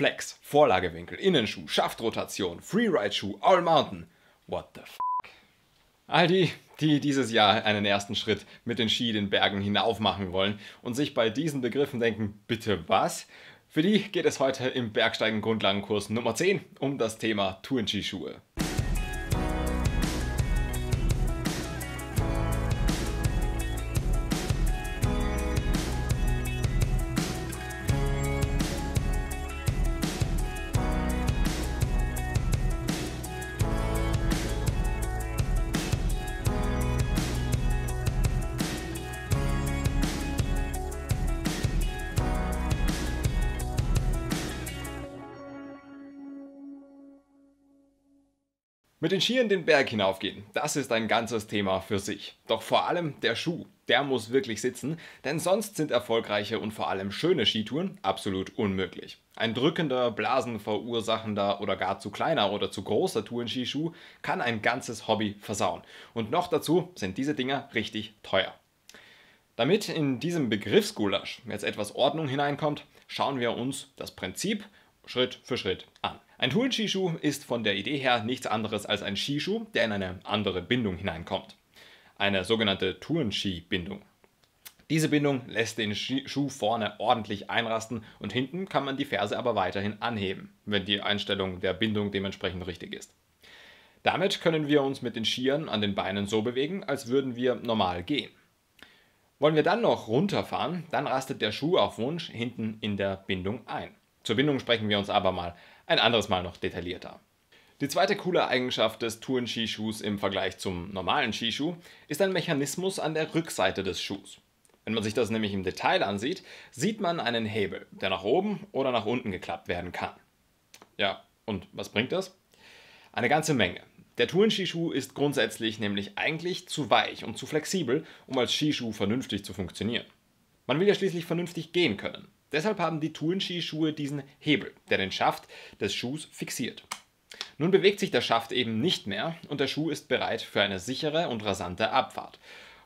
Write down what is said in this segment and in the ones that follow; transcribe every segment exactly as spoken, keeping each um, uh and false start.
Flex, Vorlagewinkel, Innenschuh, Schaftrotation, Freeride-Schuh, All Mountain. What the f***? All die, die dieses Jahr einen ersten Schritt mit den Ski den Bergen hinauf machen wollen und sich bei diesen Begriffen denken, bitte was? Für die geht es heute im Bergsteigen-Grundlagenkurs Nummer zehn um das Thema Tourenskischuhe. Mit den Skiern den Berg hinaufgehen, das ist ein ganzes Thema für sich. Doch vor allem der Schuh, der muss wirklich sitzen, denn sonst sind erfolgreiche und vor allem schöne Skitouren absolut unmöglich. Ein drückender, blasenverursachender oder gar zu kleiner oder zu großer Tourenskischuh kann ein ganzes Hobby versauen. Und noch dazu sind diese Dinger richtig teuer. Damit in diesem Begriffsgulasch jetzt etwas Ordnung hineinkommt, schauen wir uns das Prinzip Schritt für Schritt an. Ein Tourenskischuh ist von der Idee her nichts anderes als ein Skischuh, der in eine andere Bindung hineinkommt. Eine sogenannte Tourenski-Bindung. Diese Bindung lässt den Schuh vorne ordentlich einrasten und hinten kann man die Ferse aber weiterhin anheben, wenn die Einstellung der Bindung dementsprechend richtig ist. Damit können wir uns mit den Skiern an den Beinen so bewegen, als würden wir normal gehen. Wollen wir dann noch runterfahren, dann rastet der Schuh auf Wunsch hinten in der Bindung ein. Zur Bindung sprechen wir uns aber mal ein anderes Mal noch detaillierter. Die zweite coole Eigenschaft des Tourenskischuhs im Vergleich zum normalen Skischuh ist ein Mechanismus an der Rückseite des Schuhs. Wenn man sich das nämlich im Detail ansieht, sieht man einen Hebel, der nach oben oder nach unten geklappt werden kann. Ja, und was bringt das? Eine ganze Menge. Der Tourenskischuh ist grundsätzlich nämlich eigentlich zu weich und zu flexibel, um als Skischuh vernünftig zu funktionieren. Man will ja schließlich vernünftig gehen können. Deshalb haben die Tourenskischuhe diesen Hebel, der den Schaft des Schuhs fixiert. Nun bewegt sich der Schaft eben nicht mehr und der Schuh ist bereit für eine sichere und rasante Abfahrt.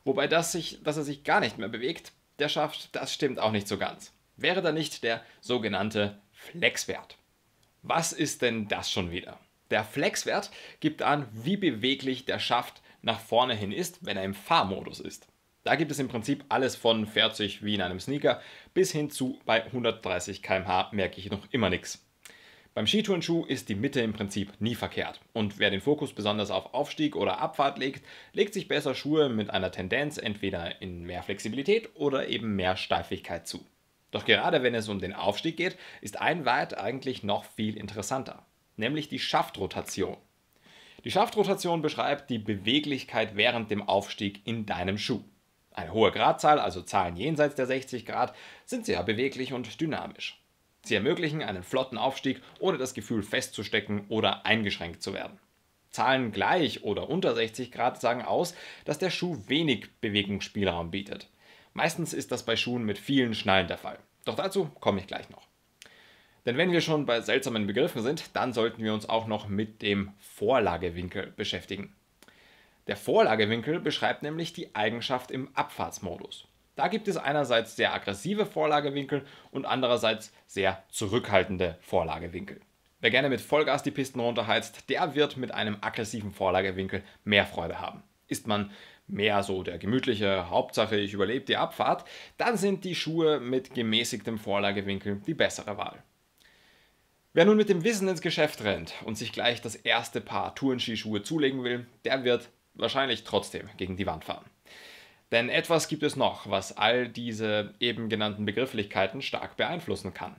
Wobei, das sich, dass er sich gar nicht mehr bewegt, der Schaft, das stimmt auch nicht so ganz. Wäre da nicht der sogenannte Flexwert? Was ist denn das schon wieder? Der Flexwert gibt an, wie beweglich der Schaft nach vorne hin ist, wenn er im Fahrmodus ist. Da gibt es im Prinzip alles von vierzig wie in einem Sneaker bis hin zu bei hundertdreißig Kilometer pro Stunde merke ich noch immer nichts. Beim Skitourenschuh ist die Mitte im Prinzip nie verkehrt und wer den Fokus besonders auf Aufstieg oder Abfahrt legt, legt sich besser Schuhe mit einer Tendenz entweder in mehr Flexibilität oder eben mehr Steifigkeit zu. Doch gerade wenn es um den Aufstieg geht, ist ein Wert eigentlich noch viel interessanter, nämlich die Schaftrotation. Die Schaftrotation beschreibt die Beweglichkeit während dem Aufstieg in deinem Schuh. Eine hohe Gradzahl, also Zahlen jenseits der sechzig Grad, sind sehr beweglich und dynamisch. Sie ermöglichen einen flotten Aufstieg, ohne das Gefühl festzustecken oder eingeschränkt zu werden. Zahlen gleich oder unter sechzig Grad sagen aus, dass der Schuh wenig Bewegungsspielraum bietet. Meistens ist das bei Schuhen mit vielen Schnallen der Fall. Doch dazu komme ich gleich noch. Denn wenn wir schon bei seltsamen Begriffen sind, dann sollten wir uns auch noch mit dem Vorlagewinkel beschäftigen. Der Vorlagewinkel beschreibt nämlich die Eigenschaft im Abfahrtsmodus. Da gibt es einerseits sehr aggressive Vorlagewinkel und andererseits sehr zurückhaltende Vorlagewinkel. Wer gerne mit Vollgas die Pisten runterheizt, der wird mit einem aggressiven Vorlagewinkel mehr Freude haben. Ist man mehr so der gemütliche, Hauptsache ich überlebe die Abfahrt, dann sind die Schuhe mit gemäßigtem Vorlagewinkel die bessere Wahl. Wer nun mit dem Wissen ins Geschäft rennt und sich gleich das erste Paar Tourenskischuhe zulegen will, der wird wahrscheinlich trotzdem gegen die Wand fahren. Denn etwas gibt es noch, was all diese eben genannten Begrifflichkeiten stark beeinflussen kann.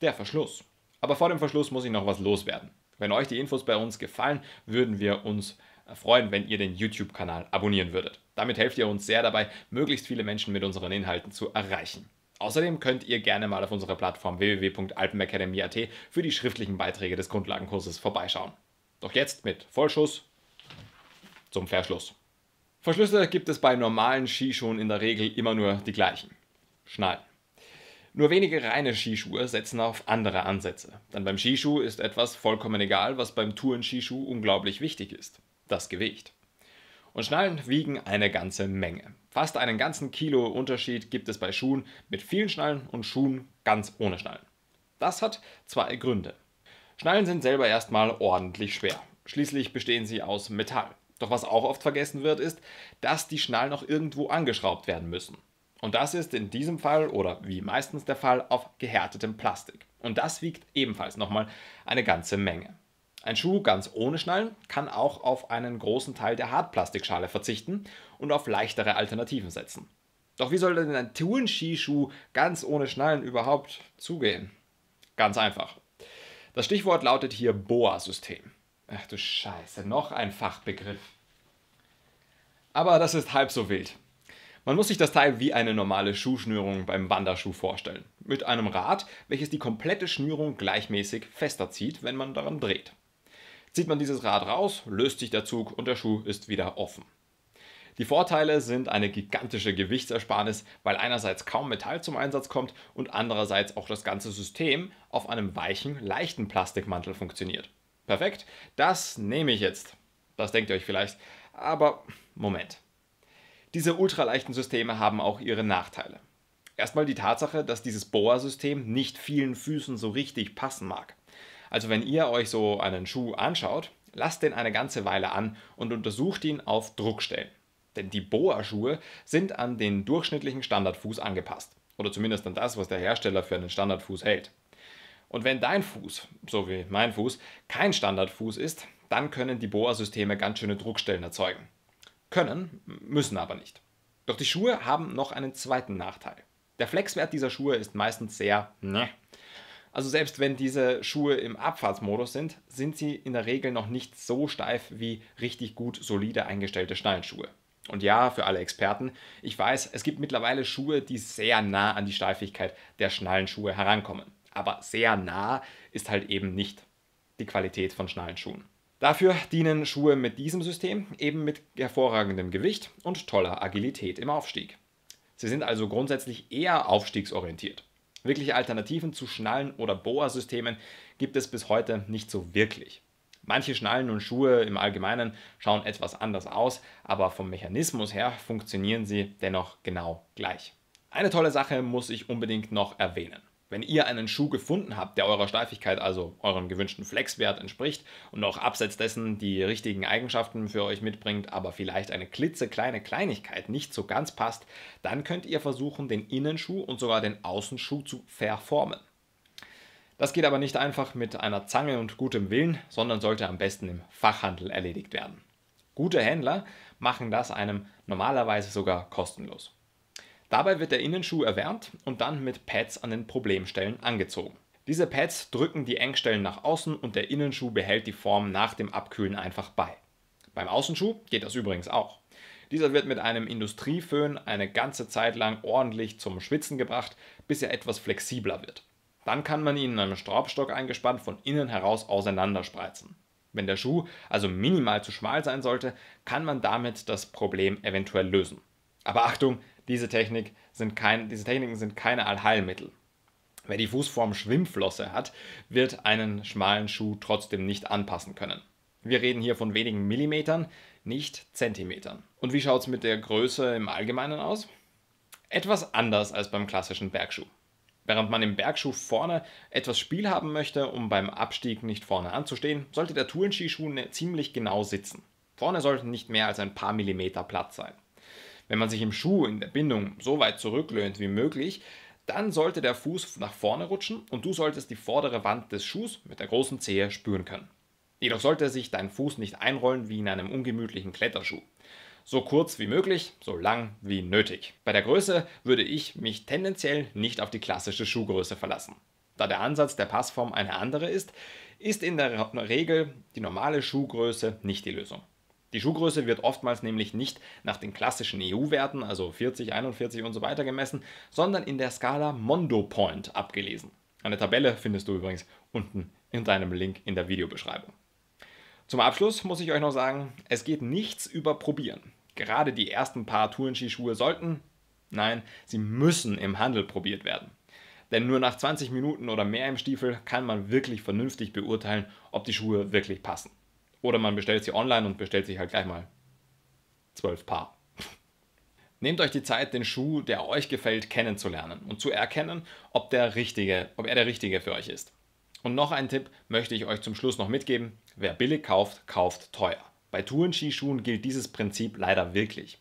Der Verschluss. Aber vor dem Verschluss muss ich noch was loswerden. Wenn euch die Infos bei uns gefallen, würden wir uns freuen, wenn ihr den YouTube-Kanal abonnieren würdet. Damit helft ihr uns sehr dabei, möglichst viele Menschen mit unseren Inhalten zu erreichen. Außerdem könnt ihr gerne mal auf unserer Plattform w w w punkt alpenacademy punkt a t für die schriftlichen Beiträge des Grundlagenkurses vorbeischauen. Doch jetzt mit Vollschuss zum Verschluss. Verschlüsse gibt es bei normalen Skischuhen in der Regel immer nur die gleichen. Schnallen. Nur wenige reine Skischuhe setzen auf andere Ansätze. Denn beim Skischuh ist etwas vollkommen egal, was beim Tourenskischuh unglaublich wichtig ist. Das Gewicht. Und Schnallen wiegen eine ganze Menge. Fast einen ganzen Kilo Unterschied gibt es bei Schuhen mit vielen Schnallen und Schuhen ganz ohne Schnallen. Das hat zwei Gründe. Schnallen sind selber erstmal ordentlich schwer. Schließlich bestehen sie aus Metall. Doch was auch oft vergessen wird, ist, dass die Schnallen auch irgendwo angeschraubt werden müssen. Und das ist in diesem Fall oder wie meistens der Fall auf gehärtetem Plastik. Und das wiegt ebenfalls nochmal eine ganze Menge. Ein Schuh ganz ohne Schnallen kann auch auf einen großen Teil der Hartplastikschale verzichten und auf leichtere Alternativen setzen. Doch wie soll denn ein Tourenskischuh ganz ohne Schnallen überhaupt zugehen? Ganz einfach. Das Stichwort lautet hier B O A-System. Ach du Scheiße, noch ein Fachbegriff. Aber das ist halb so wild. Man muss sich das Teil wie eine normale Schuhschnürung beim Wanderschuh vorstellen. Mit einem Rad, welches die komplette Schnürung gleichmäßig fester zieht, wenn man daran dreht. Zieht man dieses Rad raus, löst sich der Zug und der Schuh ist wieder offen. Die Vorteile sind eine gigantische Gewichtsersparnis, weil einerseits kaum Metall zum Einsatz kommt und andererseits auch das ganze System auf einem weichen, leichten Plastikmantel funktioniert. Perfekt, das nehme ich jetzt. Das denkt ihr euch vielleicht, aber Moment. Diese ultraleichten Systeme haben auch ihre Nachteile. Erstmal die Tatsache, dass dieses B O A-System nicht vielen Füßen so richtig passen mag. Also wenn ihr euch so einen Schuh anschaut, lasst den eine ganze Weile an und untersucht ihn auf Druckstellen. Denn die B O A-Schuhe sind an den durchschnittlichen Standardfuß angepasst. Oder zumindest an das, was der Hersteller für einen Standardfuß hält. Und wenn dein Fuß, so wie mein Fuß, kein Standardfuß ist, dann können die B O A-Systeme ganz schöne Druckstellen erzeugen. Können, müssen aber nicht. Doch die Schuhe haben noch einen zweiten Nachteil. Der Flexwert dieser Schuhe ist meistens sehr ne. Also selbst wenn diese Schuhe im Abfahrtsmodus sind, sind sie in der Regel noch nicht so steif wie richtig gut solide eingestellte Schnallenschuhe. Und ja, für alle Experten, ich weiß, es gibt mittlerweile Schuhe, die sehr nah an die Steifigkeit der Schnallenschuhe herankommen. Aber sehr nah ist halt eben nicht die Qualität von Schnallenschuhen. Dafür dienen Schuhe mit diesem System eben mit hervorragendem Gewicht und toller Agilität im Aufstieg. Sie sind also grundsätzlich eher aufstiegsorientiert. Wirkliche Alternativen zu Schnallen- oder B O A-Systemen gibt es bis heute nicht so wirklich. Manche Schnallen und Schuhe im Allgemeinen schauen etwas anders aus, aber vom Mechanismus her funktionieren sie dennoch genau gleich. Eine tolle Sache muss ich unbedingt noch erwähnen. Wenn ihr einen Schuh gefunden habt, der eurer Steifigkeit, also eurem gewünschten Flexwert entspricht und auch abseits dessen die richtigen Eigenschaften für euch mitbringt, aber vielleicht eine klitzekleine Kleinigkeit nicht so ganz passt, dann könnt ihr versuchen, den Innenschuh und sogar den Außenschuh zu verformen. Das geht aber nicht einfach mit einer Zange und gutem Willen, sondern sollte am besten im Fachhandel erledigt werden. Gute Händler machen das einem normalerweise sogar kostenlos. Dabei wird der Innenschuh erwärmt und dann mit Pads an den Problemstellen angezogen. Diese Pads drücken die Engstellen nach außen und der Innenschuh behält die Form nach dem Abkühlen einfach bei. Beim Außenschuh geht das übrigens auch. Dieser wird mit einem Industrieföhn eine ganze Zeit lang ordentlich zum Schwitzen gebracht, bis er etwas flexibler wird. Dann kann man ihn in einem Schraubstock eingespannt von innen heraus auseinanderspreizen. Wenn der Schuh also minimal zu schmal sein sollte, kann man damit das Problem eventuell lösen. Aber Achtung! Diese, Technik sind kein, diese Techniken sind keine Allheilmittel. Wer die Fußform Schwimmflosse hat, wird einen schmalen Schuh trotzdem nicht anpassen können. Wir reden hier von wenigen Millimetern, nicht Zentimetern. Und wie schaut es mit der Größe im Allgemeinen aus? Etwas anders als beim klassischen Bergschuh. Während man im Bergschuh vorne etwas Spiel haben möchte, um beim Abstieg nicht vorne anzustehen, sollte der Tourenskischuh ziemlich genau sitzen. Vorne sollten nicht mehr als ein paar Millimeter Platz sein. Wenn man sich im Schuh in der Bindung so weit zurücklehnt wie möglich, dann sollte der Fuß nach vorne rutschen und du solltest die vordere Wand des Schuhs mit der großen Zehe spüren können. Jedoch sollte sich dein Fuß nicht einrollen wie in einem ungemütlichen Kletterschuh. So kurz wie möglich, so lang wie nötig. Bei der Größe würde ich mich tendenziell nicht auf die klassische Schuhgröße verlassen. Da der Ansatz der Passform eine andere ist, ist in der Regel die normale Schuhgröße nicht die Lösung. Die Schuhgröße wird oftmals nämlich nicht nach den klassischen E U-Werten, also vierzig, einundvierzig und so weiter gemessen, sondern in der Skala Mondopoint abgelesen. Eine Tabelle findest du übrigens unten in deinem Link in der Videobeschreibung. Zum Abschluss muss ich euch noch sagen, es geht nichts über Probieren. Gerade die ersten paar Tourenskischuhe sollten, nein, sie müssen im Handel probiert werden. Denn nur nach zwanzig Minuten oder mehr im Stiefel kann man wirklich vernünftig beurteilen, ob die Schuhe wirklich passen. Oder man bestellt sie online und bestellt sich halt gleich mal zwölf Paar. Nehmt euch die Zeit, den Schuh, der euch gefällt, kennenzulernen und zu erkennen, ob, der richtige, ob er der richtige für euch ist. Und noch einen Tipp möchte ich euch zum Schluss noch mitgeben. Wer billig kauft, kauft teuer. Bei Tourenskischuhen gilt dieses Prinzip leider wirklich.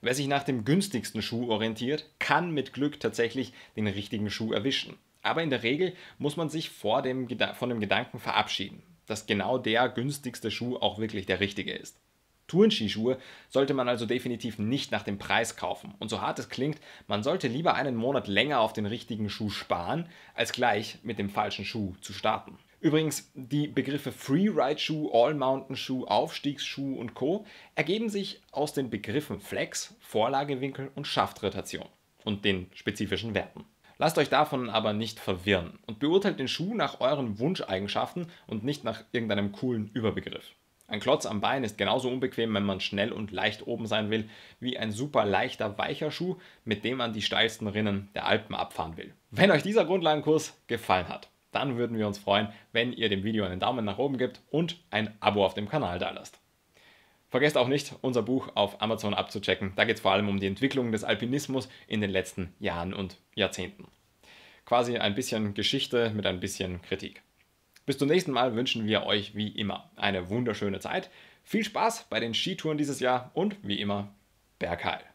Wer sich nach dem günstigsten Schuh orientiert, kann mit Glück tatsächlich den richtigen Schuh erwischen. Aber in der Regel muss man sich vor dem, von dem Gedanken verabschieden, dass genau der günstigste Schuh auch wirklich der richtige ist. Tourenskischuhe sollte man also definitiv nicht nach dem Preis kaufen. Und so hart es klingt, man sollte lieber einen Monat länger auf den richtigen Schuh sparen, als gleich mit dem falschen Schuh zu starten. Übrigens, die Begriffe Freeride-Schuh, All-Mountain-Schuh, Aufstiegsschuh und Co. ergeben sich aus den Begriffen Flex, Vorlagewinkel und Schaftrotation und den spezifischen Werten. Lasst euch davon aber nicht verwirren und beurteilt den Schuh nach euren Wunscheigenschaften und nicht nach irgendeinem coolen Überbegriff. Ein Klotz am Bein ist genauso unbequem, wenn man schnell und leicht oben sein will, wie ein super leichter, weicher Schuh, mit dem man die steilsten Rinnen der Alpen abfahren will. Wenn euch dieser Grundlagenkurs gefallen hat, dann würden wir uns freuen, wenn ihr dem Video einen Daumen nach oben gebt und ein Abo auf dem Kanal da lasst. Vergesst auch nicht, unser Buch auf Amazon abzuchecken. Da geht es vor allem um die Entwicklung des Alpinismus in den letzten Jahren und Jahrzehnten. Quasi ein bisschen Geschichte mit ein bisschen Kritik. Bis zum nächsten Mal wünschen wir euch wie immer eine wunderschöne Zeit. Viel Spaß bei den Skitouren dieses Jahr und wie immer, Bergheil.